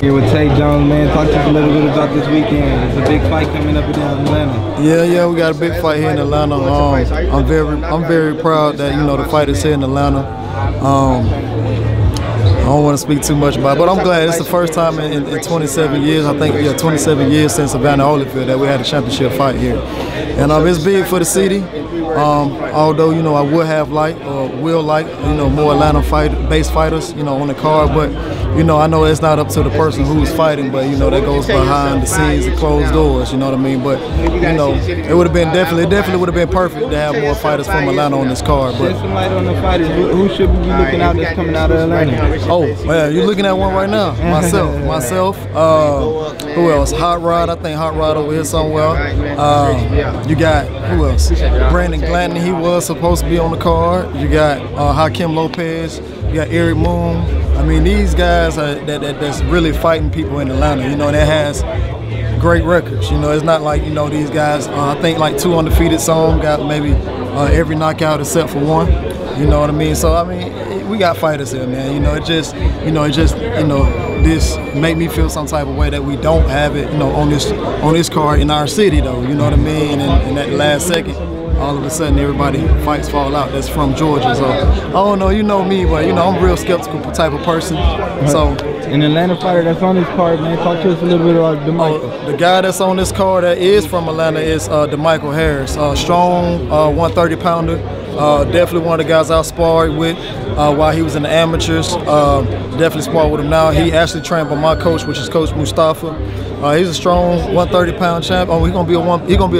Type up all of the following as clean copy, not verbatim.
Here with Tay Jones, man. Talk to us a little bit about this weekend. It's a big fight coming up in Atlanta. Yeah, we got a big fight here in Atlanta. I'm very proud that, you know, the fight is here in Atlanta. I don't want to speak too much about it, but I'm glad it's the first time in 27 years. I think we got 27 years since Savannah Holyfield that we had a championship fight here. And it's big for the city. Although, you know, I would have liked or will like, you know, more Atlanta based fighters, you know, on the card. But, you know, I know it's not up to the person who's fighting, but, you know, that goes behind the scenes and closed doors, you know what I mean? But, you know, it would have been definitely would have been perfect to have more fighters from Atlanta on this card. But who should be looking out that's coming out of Atlanta? Oh, well, you're looking at one right now. Myself. Who else? Hot Rod. I think Hot Rod over here somewhere. You got, who else? Brandon Glanton. He was supposed to be on the card. You got Hakim Lopez. You got Eric Moon. I mean, these guys are that's really fighting people in Atlanta. You know, that has great records. You know, it's not like, you know, these guys. I think like two undefeated. Some got maybe every knockout except for one. You know what I mean? So I mean, we got fighters here, man. You know, this made me feel some type of way that we don't have it, you know, on this card in our city, though. You know what I mean? And that last second, all of a sudden, everybody fights fall out that's from Georgia. So I don't know. You know me, but you know I'm a real skeptical type of person. So an Atlanta fighter that's on this card, man. Talk to us a little bit about DeMichael. The guy that's on this card that is from Atlanta is DeMichael Harris, strong 130-pounder. Definitely one of the guys I sparred with while he was in the amateurs. Definitely sparred with him now. He actually trained by my coach, which is Coach Mustafa. He's a strong 130-pound champ. Oh, he's gonna be a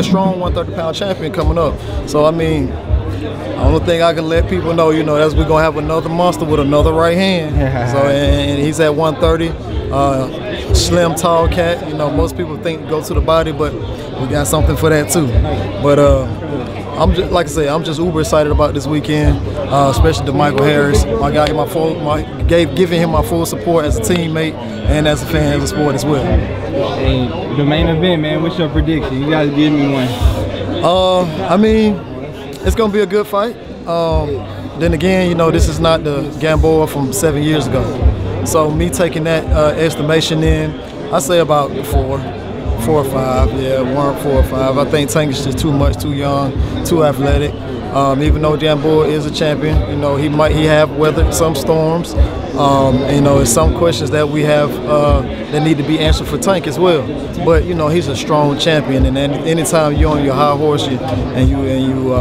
strong 130-pound champion coming up. So I mean, I don't think I can let people know, you know, that's we're gonna have another monster with another right hand. Yeah. So and he's at 130. Slim, tall cat. You know, most people think go to the body, but we got something for that too. But like I say, I'm just uber excited about this weekend, especially DeMichael Harris. My guy, giving him my full support as a teammate and as a fan of the sport as well. And the main event, man, what's your prediction? You guys give me one. I mean, it's gonna be a good fight. Then again, you know, this is not the Gamboa from 7 years ago. So me taking that estimation in, I say about four or five, yeah, 4 or 5. I think Tank is just too much, too young, too athletic. Even though Jamboy is a champion, you know, he have weathered some storms. You know, there's some questions that we have that need to be answered for Tank as well. But you know, he's a strong champion, and anytime you're on your high horse and you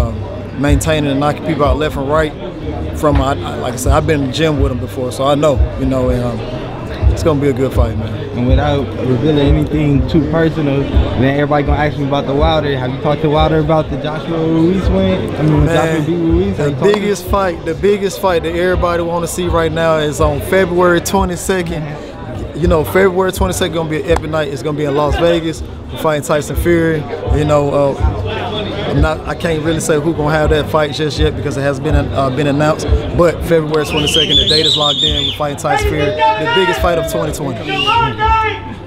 maintaining and knocking people out left and right. Like I said, I've been in the gym with him before, so I know, you know. And, it's gonna be a good fight, man. And without revealing anything too personal, man, everybody gonna ask me about the Wilder. Have you talked to Wilder about the Joshua Ruiz win? I mean, man, Joshua Ruiz. The biggest fight that everybody want to see right now is on February 22nd. You know, February 22nd gonna be an epic night. It's gonna be in Las Vegas. We're fighting Tyson Fury. You know, I can't really say who's gonna have that fight just yet because it has been announced. But February 22nd, the date is locked in. We're fighting Tyson Fury, the biggest fight of 2020.